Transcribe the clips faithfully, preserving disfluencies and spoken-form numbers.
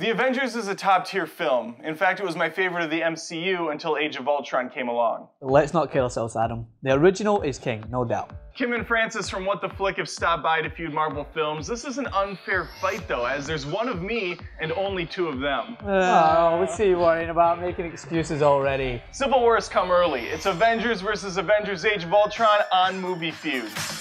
The Avengers is a top-tier film. In fact, it was my favorite of the M C U until Age of Ultron came along. Let's not kill ourselves, Adam. The original is king, no doubt. Kim and Francis from What the Flick have stopped by to feud Marvel films. This is an unfair fight, though, as there's one of me and only two of them. Oh, we see you worrying about making excuses already. Civil War's come early. It's Avengers versus Avengers Age of Ultron on Movie Feuds.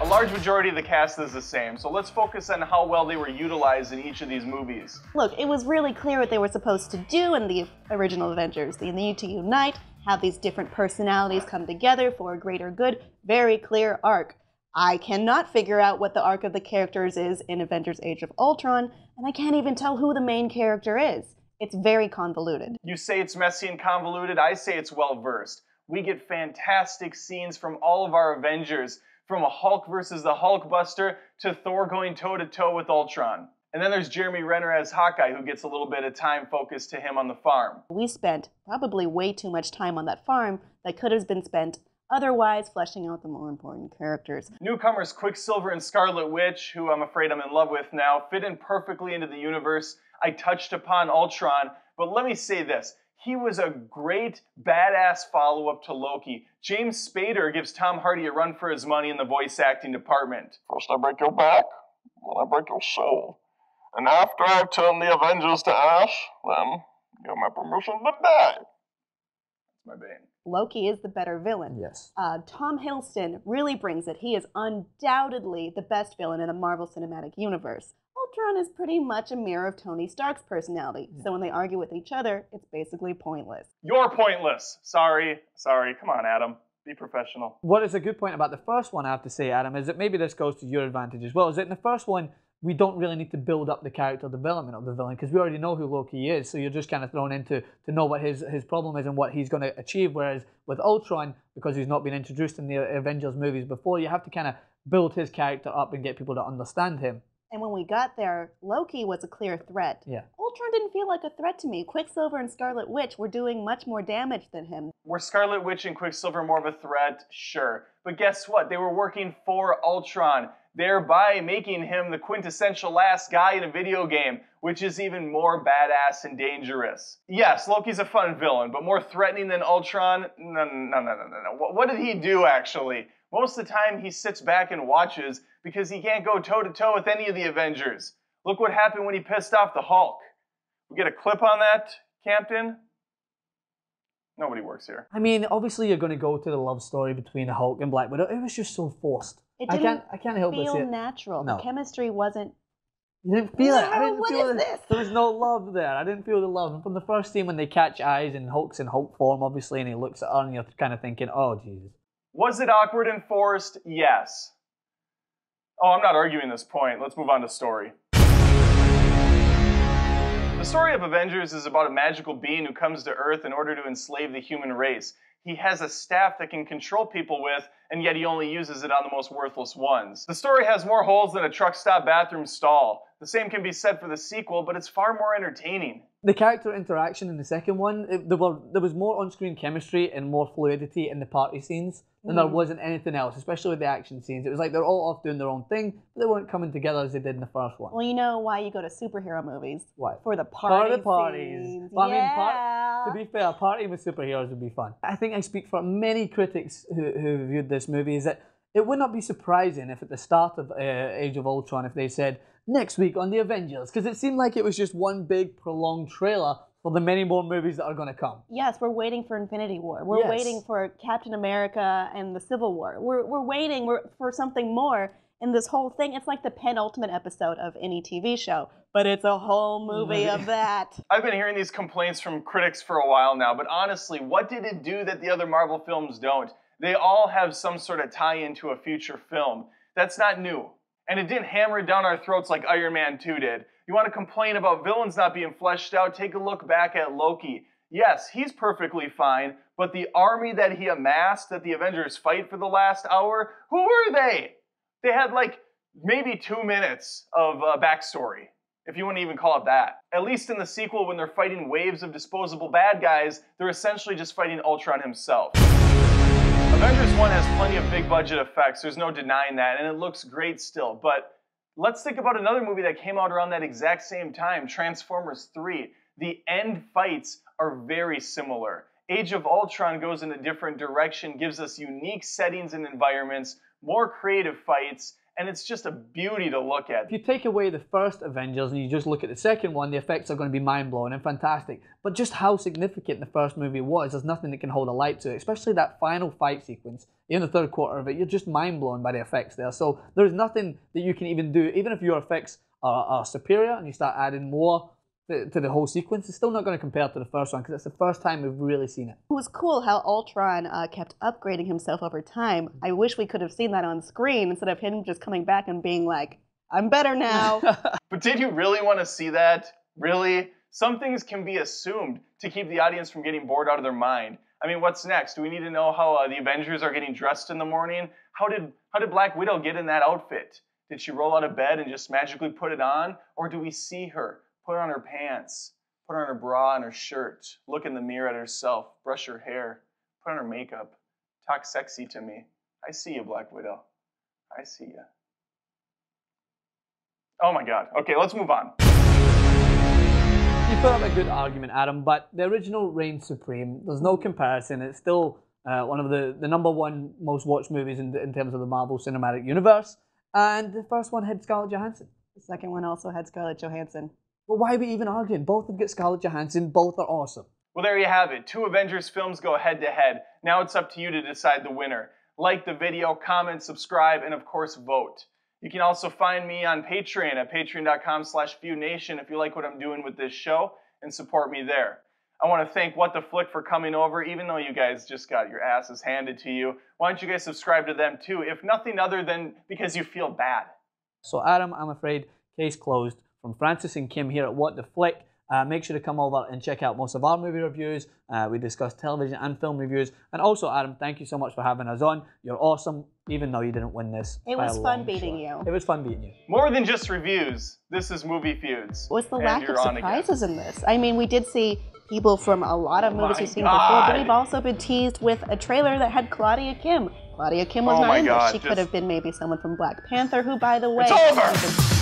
The large majority of the cast is the same, so let's focus on how well they were utilized in each of these movies. Look, it was really clear what they were supposed to do in the original Avengers. They need to unite, have these different personalities come together for a greater good. Very clear arc. I cannot figure out what the arc of the characters is in Avengers Age of Ultron, and I can't even tell who the main character is. It's very convoluted. You say it's messy and convoluted, I say it's well-versed. We get fantastic scenes from all of our Avengers, from a Hulk versus the Hulk Buster to Thor going toe-to-toe with Ultron. And then there's Jeremy Renner as Hawkeye, who gets a little bit of time focused to him on the farm. We spent probably way too much time on that farm that could have been spent otherwise fleshing out the more important characters. Newcomers Quicksilver and Scarlet Witch, who I'm afraid I'm in love with now, fit in perfectly into the universe. I touched upon Ultron, but let me say this. He was a great, badass follow-up to Loki. James Spader gives Tom Hardy a run for his money in the voice acting department. First I break your back, then I break your soul. And after I've turned the Avengers to ash, then you have my permission to die. That's my bane. Loki is the better villain. Yes. Uh, Tom Hiddleston really brings it. He is undoubtedly the best villain in the Marvel Cinematic Universe. Ultron is pretty much a mirror of Tony Stark's personality, so when they argue with each other, it's basically pointless. You're pointless! Sorry, sorry, come on Adam, be professional. What is a good point about the first one, I have to say, Adam, is that maybe this goes to your advantage as well, is that in the first one, we don't really need to build up the character development of the villain, because we already know who Loki is, so you're just kind of thrown into to know what his, his problem is and what he's going to achieve, whereas with Ultron, because he's not been introduced in the Avengers movies before, you have to kind of build his character up and get people to understand him. And when we got there, Loki was a clear threat. Yeah. Ultron didn't feel like a threat to me. Quicksilver and Scarlet Witch were doing much more damage than him. Were Scarlet Witch and Quicksilver more of a threat? Sure. But guess what? They were working for Ultron, thereby making him the quintessential last guy in a video game, which is even more badass and dangerous. Yes, Loki's a fun villain, but more threatening than Ultron? No, no, no, no, no, no. What did he do, actually? Most of the time, he sits back and watches because he can't go toe-to-toe with any of the Avengers. Look what happened when he pissed off the Hulk. We get a clip on that, Campton? Nobody works here. I mean, obviously, you're going to go to the love story between the Hulk and Black Widow. It was just so forced. It didn't I can't, I can't help feel it. natural. No. The chemistry wasn't... You didn't feel no, it. I didn't what feel is this? There was no love there. I didn't feel the love. And from the first scene when they catch eyes and Hulk's in Hulk form, obviously, and he looks at her and you're kind of thinking, oh, Jesus. Was it awkward and forced? Yes. Oh, I'm not arguing this point. Let's move on to story. The story of Avengers is about a magical being who comes to Earth in order to enslave the human race. He has a staff that can control people with, and yet he only uses it on the most worthless ones. The story has more holes than a truck stop bathroom stall. The same can be said for the sequel, but it's far more entertaining. The character interaction in the second one, it, there, were, there was more on-screen chemistry and more fluidity in the party scenes than mm. there wasn't anything else, especially with the action scenes. It was like they're all off doing their own thing, but they weren't coming together as they did in the first one. Well, you know why you go to superhero movies? What? For the party For the parties. Scenes. But, yeah. I mean, part, to be fair, partying with superheroes would be fun. I think I speak for many critics who, who reviewed this movie is that it would not be surprising if at the start of uh, Age of Ultron if they said, next week on the Avengers, because it seemed like it was just one big prolonged trailer for the many more movies that are going to come. Yes, we're waiting for Infinity War. We're yes. waiting for Captain America and the Civil War. We're, we're waiting we're, for something more in this whole thing. It's like the penultimate episode of any T V show, but it's a whole movie of that. I've been hearing these complaints from critics for a while now, but honestly, what did it do that the other Marvel films don't? They all have some sort of tie-in to a future film. That's not new. And it didn't hammer it down our throats like Iron Man two did. You want to complain about villains not being fleshed out? Take a look back at Loki. Yes, he's perfectly fine, but the army that he amassed, that the Avengers fight for the last hour, who were they? They had like maybe two minutes of uh, backstory. if you want to even call it that. At least in the sequel, when they're fighting waves of disposable bad guys, they're essentially just fighting Ultron himself. Avengers one has plenty of big budget effects, there's no denying that, and it looks great still, but let's think about another movie that came out around that exact same time, Transformers three. The end fights are very similar. Age of Ultron goes in a different direction, gives us unique settings and environments, more creative fights, and it's just a beauty to look at. If you take away the first Avengers and you just look at the second one, the effects are going to be mind-blowing and fantastic. But just how significant the first movie was, there's nothing that can hold a light to it, especially that final fight sequence. In the third quarter of it, you're just mind-blown by the effects there. So there's nothing that you can even do, even if your effects are, are superior and you start adding more to, to the whole sequence, it's still not going to compare to the first one because it's the first time we've really seen it. It was cool how Ultron uh, kept upgrading himself over time. I wish we could have seen that on screen instead of him just coming back and being like, I'm better now. But did you really want to see that? Really? Some things can be assumed to keep the audience from getting bored out of their mind. I mean, what's next? Do we need to know how uh, the Avengers are getting dressed in the morning? How did, how did Black Widow get in that outfit? Did she roll out of bed and just magically put it on? Or do we see her? Put on her pants, put on her bra and her shirt, look in the mirror at herself, brush her hair, put on her makeup, talk sexy to me. I see you, Black Widow. I see you. Oh my God. Okay, let's move on. You put up a good argument, Adam, but the original reigns supreme. There's no comparison. It's still uh, one of the, the number one most watched movies in, in terms of the Marvel Cinematic Universe. And the first one had Scarlett Johansson. The second one also had Scarlett Johansson. But why are we even arguing? Both have got Scarlett Johansson, both are awesome. Well, there you have it. Two Avengers films go head-to-head. Now it's up to you to decide the winner. Like the video, comment, subscribe, and of course, vote. You can also find me on Patreon at patreon dot com slash few nation if you like what I'm doing with this show and support me there. I want to thank What the Flick for coming over, even though you guys just got your asses handed to you. Why don't you guys subscribe to them too, if nothing other than because you feel bad. So Adam, I'm afraid, case closed. From Francis and Kim here at What the Flick. Uh, make sure to come over and check out most of our movie reviews. Uh, we discuss television and film reviews. And also, Adam, thank you so much for having us on. You're awesome, even though you didn't win this. It was fun beating you. It was fun beating you. More than just reviews, this is Movie Feuds. What's the lack of surprises in this? I mean, we did see people from a lot of movies we've seen before, but we've also been teased with a trailer that had Claudia Kim. Claudia Kim was not in this. She could have been maybe someone from Black Panther, who, by the way... It's over!